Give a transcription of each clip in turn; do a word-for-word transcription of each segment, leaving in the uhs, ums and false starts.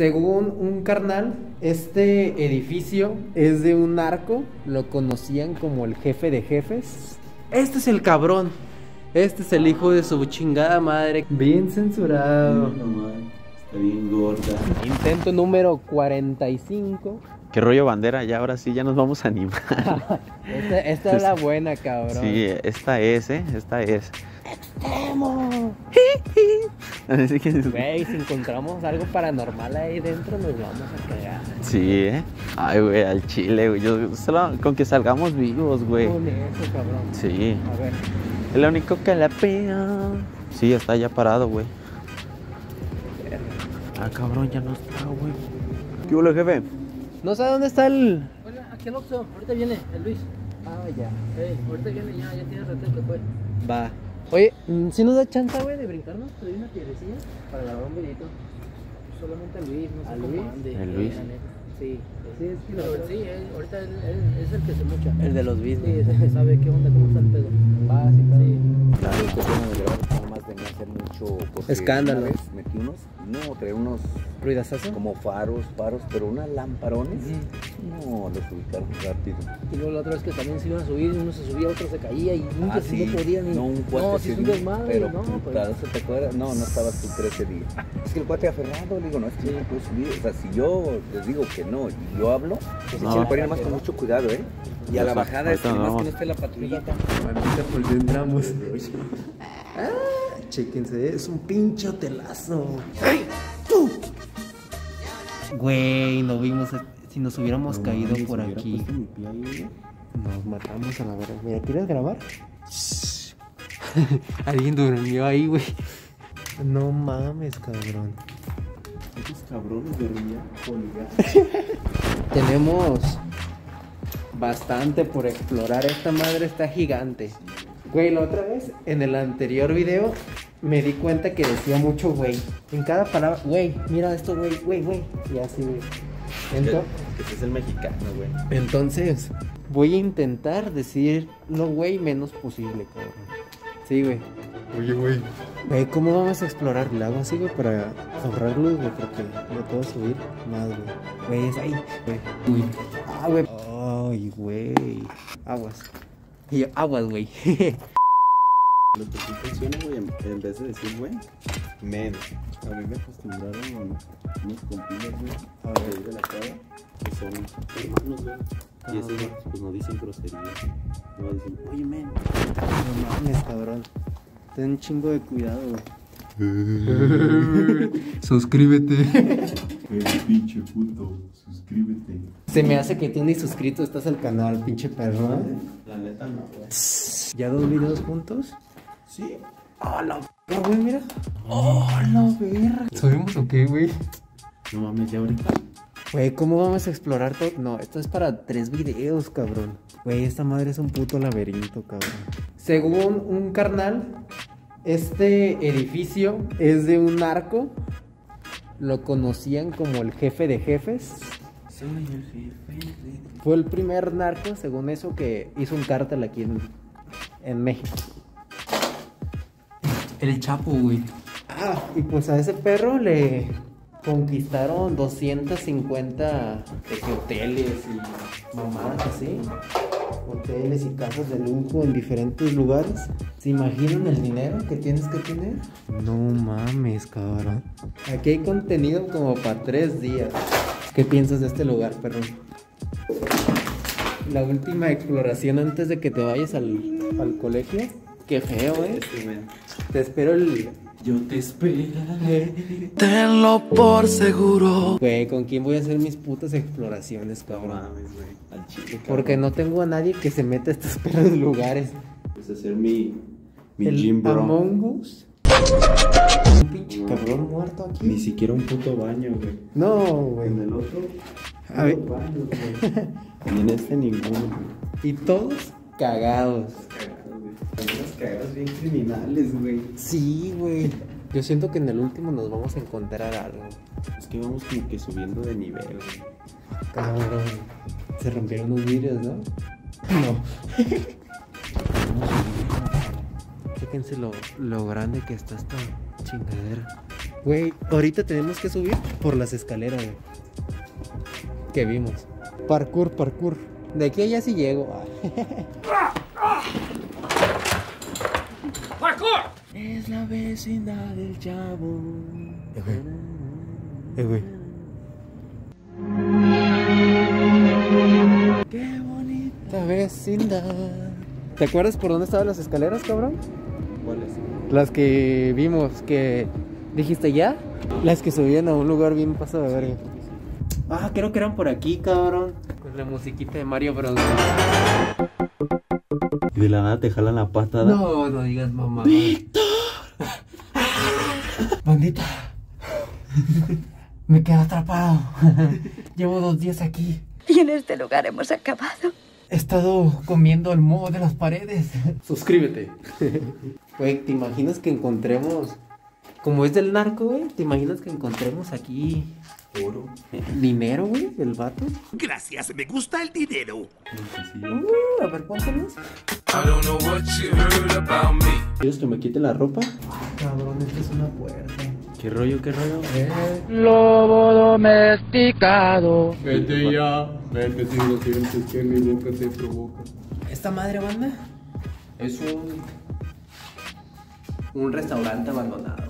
Según un carnal, este edificio es de un narco, lo conocían como el jefe de jefes. Este es el cabrón, este es el hijo de su chingada madre. Bien censurado. Está bien gorda. Intento número cuarenta y cinco. ¿Qué rollo, bandera? Ya ahora sí, ya nos vamos a animar. esta, esta es la buena, cabrón. Sí, esta es, ¿eh? Esta es. ¡Extremo! Así que... Güey, si encontramos algo paranormal ahí dentro, nos vamos a cagar. Sí, ¿eh? Ay, güey, al chile, güey. Yo, solo con que salgamos vivos, güey. Con eso, cabrón. Sí. A ver. El único que la pega. Sí, está ya parado, güey. Ah, cabrón, ya no está, güey. ¿Qué hubo, jefe? No sé dónde está el... Hola, aquí en Oxxo, ahorita viene el Luis. Ah, ya. Sí, ahorita viene, ya, ya tiene rato que fue. Va. Oye, si ¿sí nos da chance, güey, de brincarnos? Te doy una piedrecilla para grabar un videito. Solamente a Luis, no sé cómo ande. ¿El Luis? Sí. Sí, es que lo... sí, él, ahorita él, él es el que se mocha. El de los business. Sí, es el que sabe qué onda, cómo está el pedo. Va, sí, claro. Sí. La intención de grabar nada más venía a hacer mucho... Escándalo. Metí unos, no, trae unos... ¿Ruidazazos? Como faros, faros, pero unas lamparones. Mm. No, los ubicaron rápido. Y luego la otra vez que también se iban a subir, uno se subía, otro se caía y nunca ah, se sí. no podía ni... No, un cuate no, si subes mal, pero no, pero... Claro, ¿se te acuerdas? No, no estabas tú trece días. Es que el cuate aferrado, le digo, no, es que sí. no puedo subir. O sea, si yo les digo que no, yo hablo, pues no, se ponen más con mucho cuidado, ¿eh? Y a la bajada, es que más que no esté la patrullita. Ahorita pues entramos. Ah, chéquense, es un pinche hotelazo. ¡Ay! ¡Pum! Güey, no vimos. Si nos hubiéramos no, caído no, por aquí, nos matamos a la verga. Mira, ¿quieres grabar? Alguien durmió ahí, güey. No mames, cabrón. Esos cabrones dormían colgados. Tenemos bastante por explorar. Esta madre está gigante. Güey, la otra vez, en el anterior video, me di cuenta que decía mucho güey. En cada palabra, güey, mira esto, güey, güey, güey. Y así, güey. Entonces, que, que es el mexicano, güey. Entonces, voy a intentar decir lo güey menos posible, cabrón. Sí, güey. Oye, güey. Güey, ¿cómo vamos a explorar? Le hago así, güey, para ahorrar luz, güey, porque lo puedo subir más, güey. Güey, es ahí, güey. Uy. Ah, güey. Ay, güey. Aguas. Y yo, aguas, güey. Lo que sí funciona, güey, en vez de decir, güey, men. A mí me acostumbraron a unos compilas, güey, a salir de la cara, que son hermanos, güey. Y esos, pues, no dicen groserías. No dicen, oye, men. No mames, cabrón. Ten un chingo de cuidado, güey. Suscríbete. El pinche puto, suscríbete. Se me hace que tú ni suscrito estás al canal, pinche perro. ¿Eh? La neta no, güey. ¿Ya dos videos juntos? Sí. ¡Oh, la verga, güey! Mira. ¡Oh, la verga! ¿Subimos o qué, güey? No mames, ya ahorita. Güey, ¿cómo vamos a explorar todo? No, esto es para tres videos, cabrón. Güey, esta madre es un puto laberinto, cabrón. Según un carnal, este edificio es de un narco. Lo conocían como el jefe de jefes. Soy el jefe de... Fue el primer narco, según eso, que hizo un cártel aquí en, en México. El Chapo, güey. Ah, y pues a ese perro le... conquistaron doscientos cincuenta hoteles y mamadas así. Hoteles y casas de lujo en diferentes lugares. ¿Se imaginan el dinero que tienes que tener? No mames, cabrón. Aquí hay contenido como para tres días. ¿Qué piensas de este lugar, perro? La última exploración antes de que te vayas al, al colegio. Qué feo, eh. Te espero el... Yo te esperaré. Tenlo por seguro. Güey, ¿con quién voy a hacer mis putas exploraciones, cabrón? No mames, güey. Al chile. Porque no tengo a nadie que se meta a estos perros lugares. Pues hacer mi... mi el gym, bro. Among Us. Un pinche cabrón muerto aquí. Ni siquiera un puto baño, güey. No, güey. En el otro... A ver. Baños, güey. Ni en este ninguno, güey. Y todos cagados. Unas cagadas bien criminales, güey. Sí, güey. Yo siento que en el último nos vamos a encontrar algo. Es que vamos como que subiendo de nivel, güey. Cabrón. Se rompieron los vidrios, ¿no? No. Chéquense lo, lo grande que está esta chingadera. Güey, ahorita tenemos que subir por las escaleras, güey, que vimos. Parkour, parkour. De aquí allá sí llego. ¡Parkour! Es la vecindad del Chavo. Eh, güey. Eh, güey. ¡Qué bonita vecindad! ¿Te acuerdas por dónde estaban las escaleras, cabrón? ¿Cuáles? Las que vimos, que dijiste ya. Las que subían a un lugar bien pasado de verga. Ah, creo que eran por aquí, cabrón. Con la musiquita de Mario Bros. Y de la nada te jalan la pata. No, no digas mamá. ¡Víctor! Bandita. Me quedo atrapado. Llevo dos días aquí. Y en este lugar hemos acabado. He estado comiendo el moho de las paredes. Suscríbete. Güey, ¿te imaginas que encontremos? Como es del narco, güey, ¿te imaginas que encontremos aquí oro? ¿Dinero, güey? ¿El vato? Gracias, me gusta el dinero. Uh, a ver, cuéntanos. ¿Quieres que me quite la ropa? Ay, cabrón, esta es una puerta. ¿Qué rollo, qué rollo? Eh. Lobo domesticado. Vete ya, vete si no sientes que mi boca te provoca. ¿Esta madre, banda? Es un... un restaurante abandonado.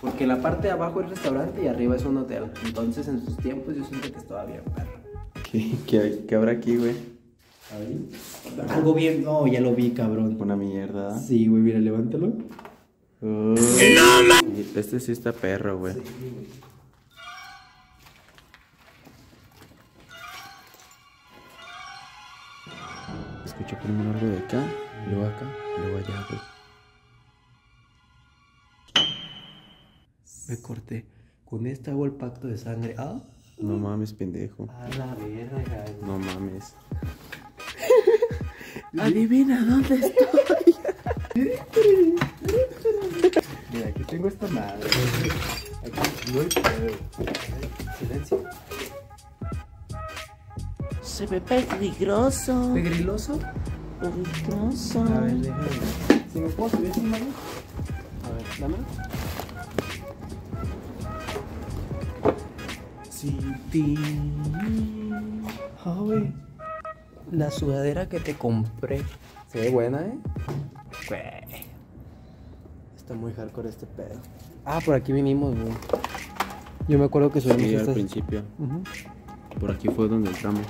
Porque la parte de abajo es restaurante y arriba es un hotel. Entonces, en sus tiempos, yo siento que estaba bien, perro. ¿Qué, qué, qué habrá aquí, güey? A ver. Algo bien... No, ya lo vi, cabrón. Una mierda. Sí, güey, mira, levántalo. Uh, este sí está perro, güey. Sí, güey. Escucho primero algo de acá, luego acá, luego allá, güey. Me corté. Con esta hago el pacto de sangre. ¿Ah? No mames, pendejo. A la verga, güey. No mames. Adivina dónde estoy. Mira, aquí tengo esta madre. Aquí voy. Silencio. Se ve peligroso. ¿Pegriloso? Peligroso. A ver, déjame. ¿Si me puedo subir sin mano? A ver, dame. Sin ti. Joder. La sudadera que te compré. Se ve buena, ¿eh? Güey. Está muy hardcore este pedo. Ah, por aquí vinimos, güey. Yo me acuerdo que subimos. Sí, estas... al principio. Uh-huh. Por aquí fue donde entramos.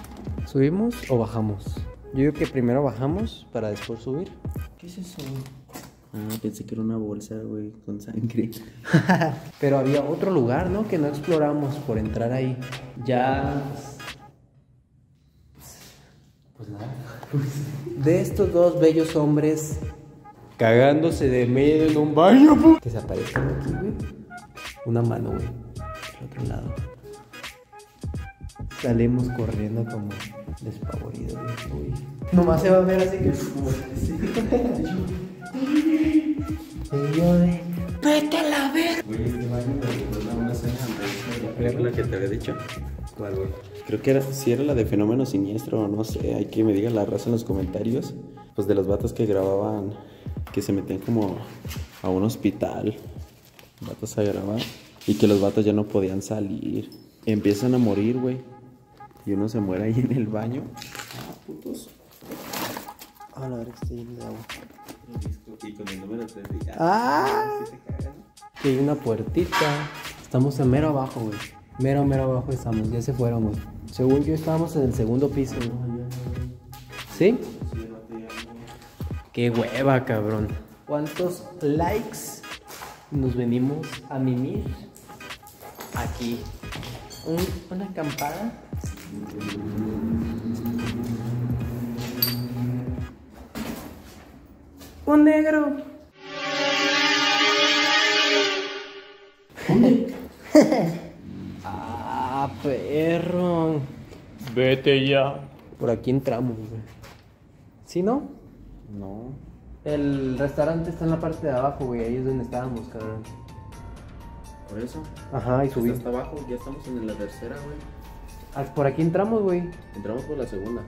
¿Subimos o bajamos? Yo digo que primero bajamos para después subir. ¿Qué es eso? Ah, pensé que era una bolsa, güey, con sangre. Pero había otro lugar, ¿no? Que no exploramos por entrar ahí. Ya... pues nada. De estos dos bellos hombres... cagándose de miedo en un baño, po. Que se aparecen aquí, güey. Una mano, güey. Del otro lado. Salimos corriendo como despavoridos, güey. Nomás se va a ver así que... y yo de... ¡vete a la verga! Güey, este baño me recuerda una escena de la película que te había dicho. ¿Cuál, güey? Creo que era, si era la de Fenómeno Siniestro, no sé. Hay que me digan la raza en los comentarios. Pues de los vatos que grababan... que se metían como a un hospital, vatos a grabar, y que los vatos ya no podían salir. Empiezan a morir, güey, y uno se muere ahí en el baño. Ah, putos. A la verga, estoy lleno de agua. Y con el número tres de ya. ¡Ah! ¿Sí te cagan? Que hay una puertita. Estamos en mero abajo, güey. Mero, mero abajo estamos, ya se fueron, güey. Según yo estábamos en el segundo piso, güey. ¿Sí? ¡Qué hueva, cabrón! ¿Cuántos likes nos venimos a mimir aquí? ¿Un, ¿Una acampada? ¡Un negro! ¡Ah, perro! ¡Vete ya! Por aquí entramos, güey. ¿Sí, no? No. El restaurante está en la parte de abajo, güey. Ahí es donde estábamos, cabrón. ¿Por eso? Ajá, y subí. Hasta abajo, ya estamos en la tercera, güey. Ah, por aquí entramos, güey. Entramos por la segunda.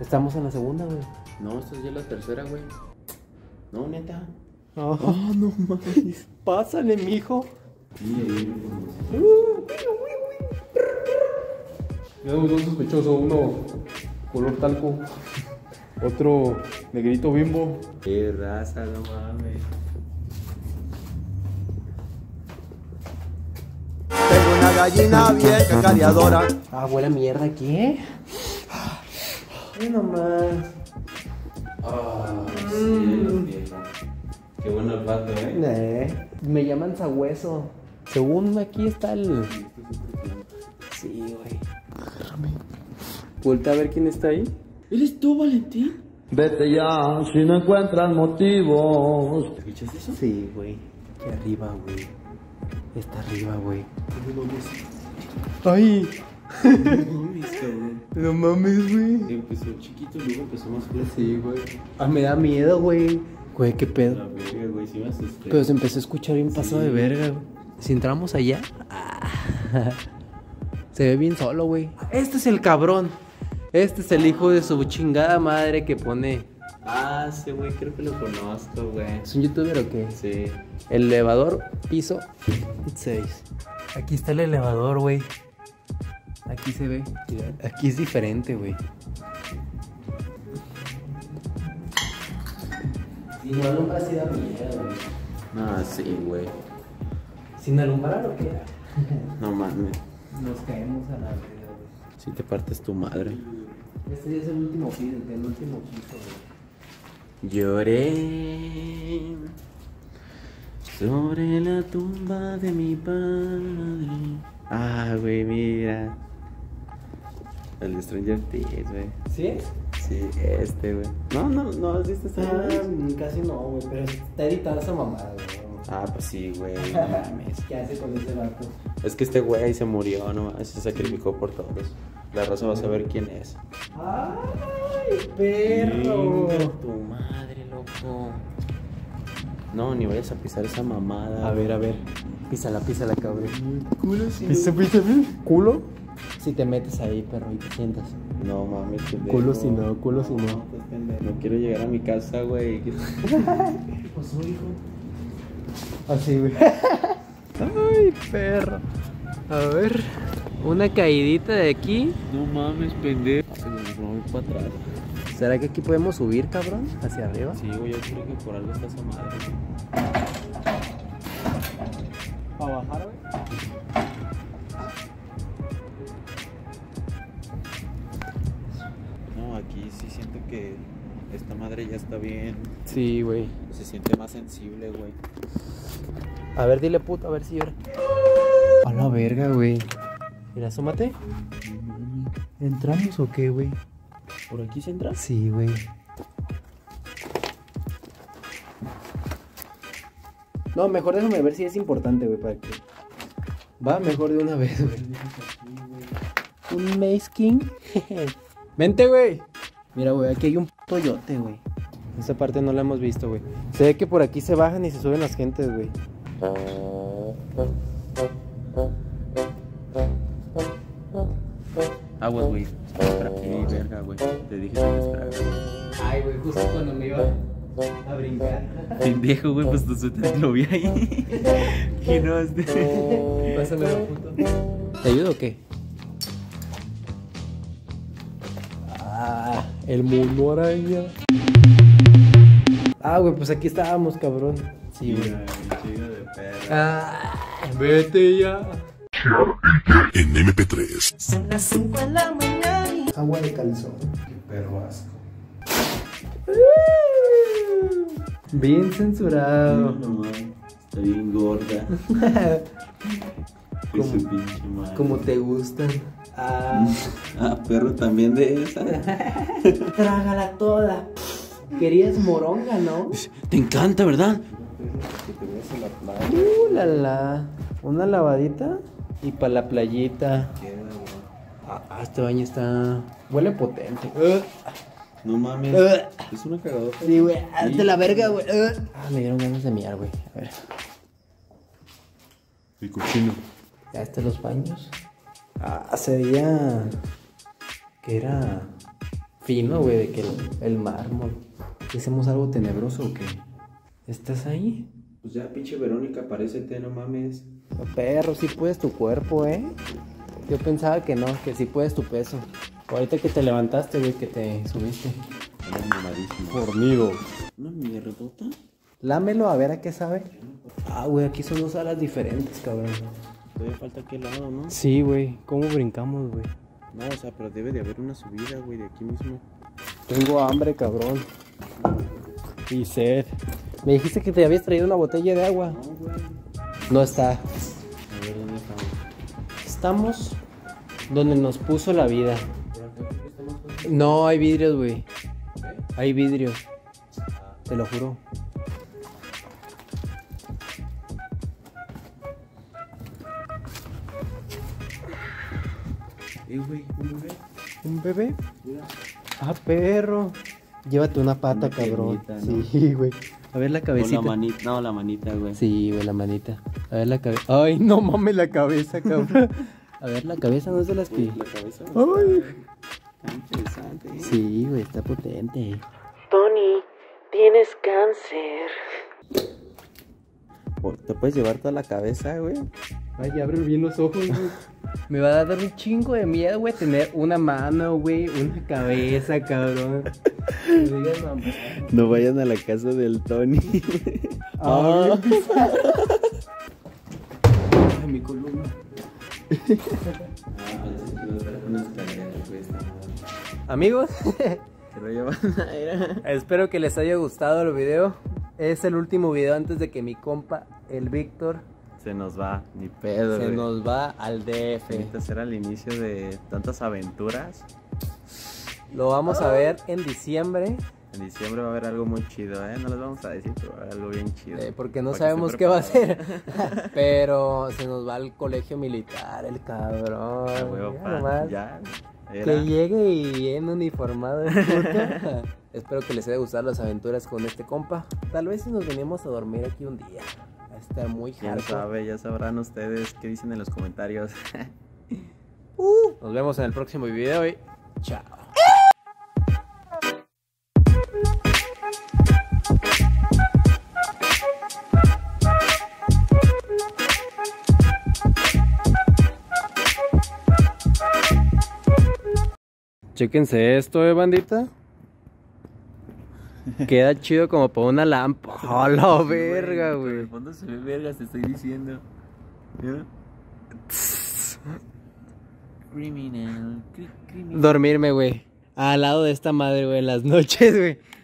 Estamos en la segunda, güey. No, esta es ya la tercera, güey. No, neta. Ah, oh, no mames. Pásale, mijo. Tenemos dos sospechosos, uno color talco, otro negrito bimbo. Qué raza, no mames. Tengo una gallina vieja careadora. Ah, buena mierda, ¿qué? Ay, nomás. Ah, sí, vieja. Qué bueno el pato, ¿eh? eh. Me llaman sabueso. Según aquí está el... Sí, güey. Agárrame. Vuelta a ver quién está ahí. ¿Eres tú, Valentín? Vete ya, si no encuentras motivos. ¿Te escuchas eso? Sí, güey. Aquí arriba, güey. Está arriba, güey. No mames. ¡Ay! No mames, cabrón. No mames, güey. Empezó chiquito, luego empezó más fuerte. Sí, güey. Ah, me da miedo, güey. Güey, qué pedo. La verga, güey, sí me asusté. Pero se empezó a escuchar bien pasado de verga, güey. Si entramos allá. Se ve bien solo, güey. Este es el cabrón. Este es el hijo de su chingada madre que pone... Ah, sí, güey, creo que lo conozco, güey. ¿Es un youtuber o qué? Sí. El elevador, piso seis. Aquí está el elevador, güey. Aquí se ve. Aquí es diferente, güey. Igual nunca se da miedo, güey. Ah, sí, güey. ¿Sin alumbrar o qué? No mames. Nos caemos a la verga. Si te partes tu madre. Este ya es el último piso, el último piso, güey. Lloré sobre la tumba de mi padre. Ah, güey, mira. El de Stranger Things, güey. ¿Sí? Sí, este, güey. No, no, no, ¿has visto esta mamada? Casi no, güey, pero está editada esa mamada, güey. Ah, pues sí, güey, no mames. ¿Qué hace con ese barco? Es que este güey se murió, no mames, se sacrificó por todos. La raza va a saber quién es. ¡Ay, perro! Venga, tu madre, loco. No, ni vayas a pisar esa mamada. A ver, a ver. Písala, písala, cabrón. ¿Culo? Sí. ¿Pisa, pisa, pisa? ¿Culo? Si te metes ahí, perro, y te sientas. No mames, pendejo. Culo si no, culo si no. No quiero llegar a mi casa, güey. ¿Qué pasó, hijo? Así, güey. Ay, perro. A ver, una caidita de aquí. No mames, pendejo. Se nos movió para atrás. ¿Será que aquí podemos subir, cabrón? Hacia arriba. Sí, güey, yo creo que por algo está esa madre. ¿Para bajar, güey? No, aquí sí siento que esta madre ya está bien. Sí, güey. Se siente más sensible, güey. A ver, dile puto, a ver si llora. A la verga, güey. Mira, asómate. ¿Entramos o qué, güey? ¿Por aquí se entra? Sí, güey. No, mejor déjame ver si es importante, güey, para que... Va mejor de una vez, güey. Un Maze King. Vente, güey. Mira, güey, aquí hay un puto yote, güey. Esa parte no la hemos visto, güey. Se ve que por aquí se bajan y se suben las gentes, güey. Aguas, güey. Ay, verga, güey. Te dije que me esperaba, güey. Ay, güey, justo cuando me iba a brincar. Pendejo, güey, pues tú lo vi ahí. Y no, este. Pásame la puto. ¿Te ayudo o qué? Ah, el mundo araña. Ah, güey, pues aquí estábamos, cabrón. Sí, güey. Chido de perra. Ah, vete ya. En M P tres. Son las cinco de la mañana. Agua de calzón. Qué perro asco. Bien censurado. No, no, está bien gorda. Como, como te gustan. Ah. Ah, perro también de esa. Trágala toda. Querías moronga, ¿no? Te encanta, ¿verdad? Uh, la, la. Una lavadita y para la playita. Ah, este baño está... Huele potente. No mames. Uh. Es una cagadota. Sí, güey. Hazte la verga, güey. Uh. Ah, me dieron ganas de mirar, güey. A ver. El cochino. Ya están los baños. Ah, se veía... Que era... Fino, güey, de que el, el mármol. ¿Hacemos algo tenebroso o qué? ¿Estás ahí? Pues ya, pinche Verónica, parécete, no mames. Oh, perro, sí puedes tu cuerpo, ¿eh? Yo pensaba que no, que sí puedes tu peso. Ahorita que te levantaste, güey, que te subiste. Fornido. Una mierdota. Lámelo a ver a qué sabe. Ah, güey, aquí son dos alas diferentes, cabrón. Todavía falta aquel lado, ¿no? Sí, güey. ¿Cómo brincamos, güey? No, o sea, pero debe de haber una subida, güey, de aquí mismo. Tengo hambre, cabrón. Y sed. Me dijiste que te habías traído una botella de agua. No, güey. No está. A ver, ¿dónde estamos? Estamos donde nos puso la vida. No, hay vidrios, güey. Hay vidrio, te lo juro. Eh, güey, un bebé. ¿Un bebé? Mira. Ah, perro. Llévate una pata, una cabrón. Piernita, ¿no? Sí, güey. A ver la cabecita. O la manita, no, la manita, güey. Sí, güey, la manita. A ver la cabeza. Ay, no mames la cabeza, cabrón. A ver la cabeza, no se las pide. La cabeza. Ay. Interesante. Sí, güey, está potente. Tony, tienes cáncer. ¿Te puedes llevar toda la cabeza, güey? Ay, abre bien los ojos, güey. Me va a dar un chingo de miedo, güey, tener una mano, güey, una cabeza, cabrón. No vayan a la casa del Tony. Ay, mi columna. Amigos, espero que les haya gustado el video. Es el último video antes de que mi compa, el Víctor, se nos va, ni pedo. Se güey. nos va al D F. Este será el inicio de tantas aventuras. Lo vamos oh. a ver en diciembre. En diciembre va a haber algo muy chido, ¿eh? No les vamos a decir, pero va a haber algo bien chido. Eh, porque no porque sabemos qué va a ser. Pero se nos va al colegio militar, el cabrón. El huevo, ya, pan, ya que llegue y bien uniformado. Espero que les haya gustado las aventuras con este compa. Tal vez nos venimos a dormir aquí un día. Va a estar muy hardcore. Ya sabe, ya sabrán ustedes qué dicen en los comentarios. uh, Nos vemos en el próximo video y chao. Chéquense esto, eh, bandita. Queda chido como para una lámpara. ¡Oh, la verga, güey! En el fondo se ve verga, te estoy diciendo. ¿Ya? Criminal. Criminal. Dormirme, güey. Al lado de esta madre, güey, en las noches, güey.